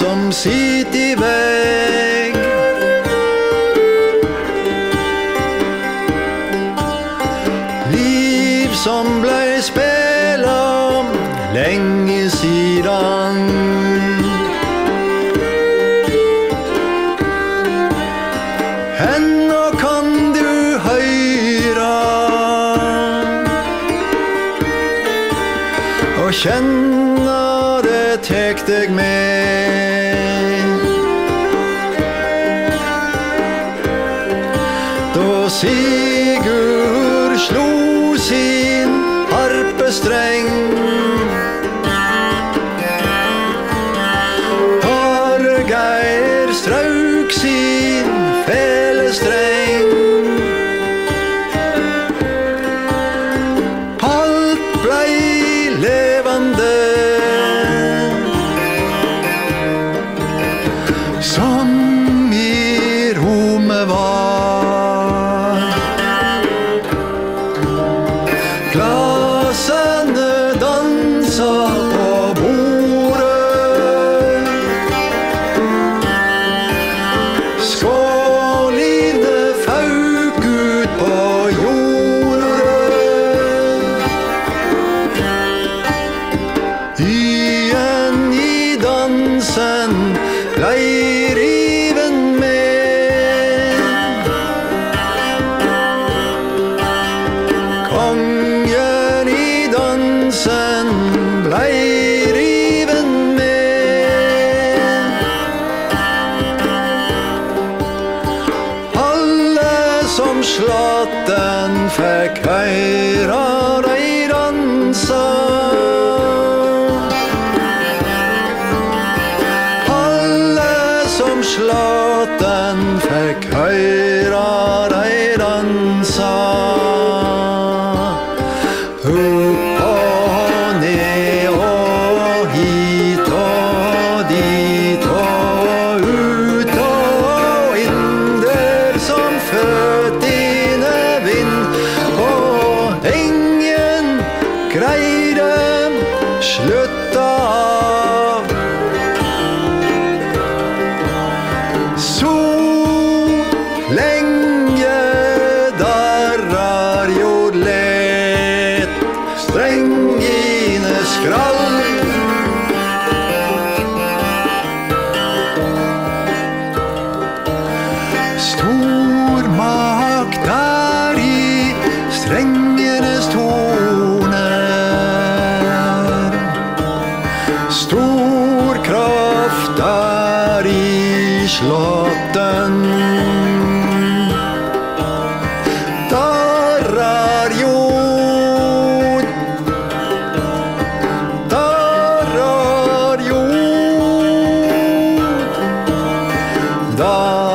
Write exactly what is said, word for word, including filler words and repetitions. Som sitt i väg. Liv som blei spela länge sidan. Ennå kan du høyra og kjenna det tek deg med. Sigurd slo sin harpestreng, har Geir strauk sin felestreng. Alt blei levande som i rommet var. Glassene dansa på bordet, skålene fauk ut på jordet. Dyen i dansen blei riven med. Kongen blei riven med. Alle som slatten fikk høyra dei dansa. Alle som slatten fikk høyra dei dansa. Slutta av. Så lenge der er jord let, strengene skrall. Stor makt er i strengenes torn. Stor kraft er i slotten. Der er jord, der er jord, der